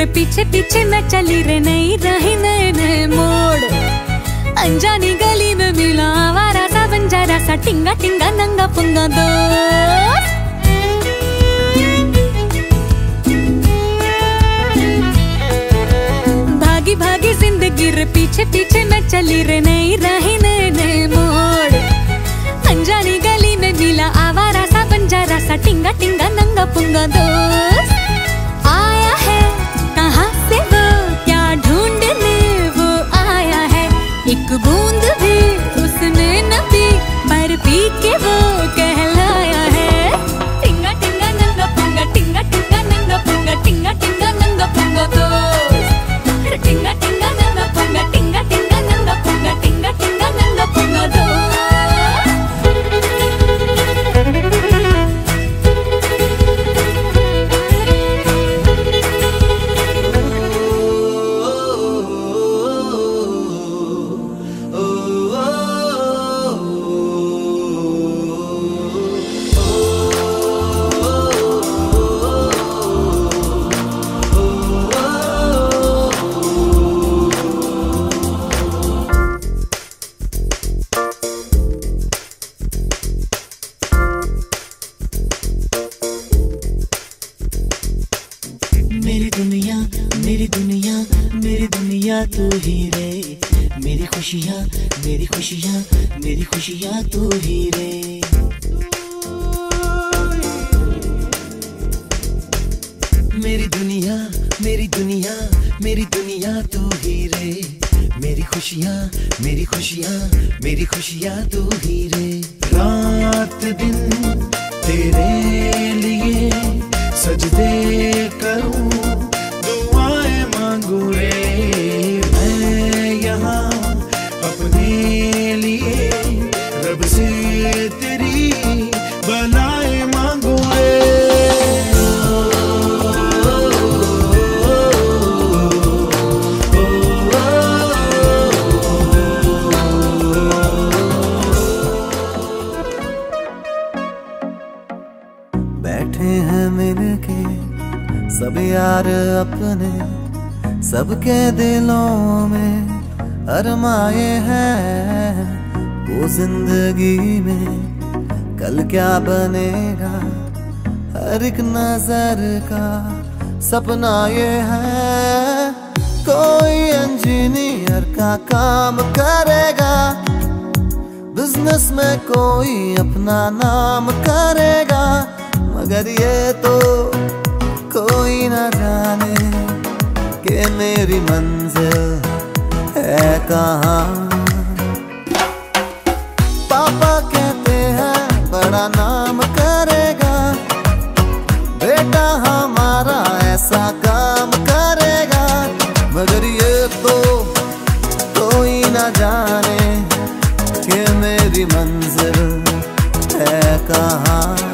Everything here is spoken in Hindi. रे पीछे पीछे न चली रे नई रही नए नए मोड़। अनजानी गली में मिला आवारा सा बंजारा सा टिंगा टिंगा नंगा पुंगा दोस्त। भागी भागी जिंदगी रे पीछे पीछे न चली रे नई रही नए नए मोड़। अनजानी गली में मिला आवारा सा बंजारा सा टिंगा टिंगा नंगा पुंगा दोस्त। आया है कहाँ से वो क्या ढूंढने वो आया है, एक बूंद भी उसने न पी पर पी के वो कहलाया है। टिंगा टिंगा नंगा पुंगा टिंगा टिंगा नंगा पुंगा टिंगा टिंगा नंगा पुंगा दोस्त। टिंगा टिंगा नंगा पुंगा टिंगा टिंगा नंगा पुंगा टिंगा टिंगा नंगा पुंगा दोस्त। सपना ये है कोई इंजीनियर का काम करेगा, बिजनेस में कोई अपना नाम करेगा, मगर ये तो कोई ना जाने कि मेरी मंजिल है कहाँ। पापा कहते हैं बड़ा नाम करेगा, बेटा हमारा ऐसा काम करेगा, मगर ये तो कोई ना जाने कि मेरी मंजिल है कहाँ।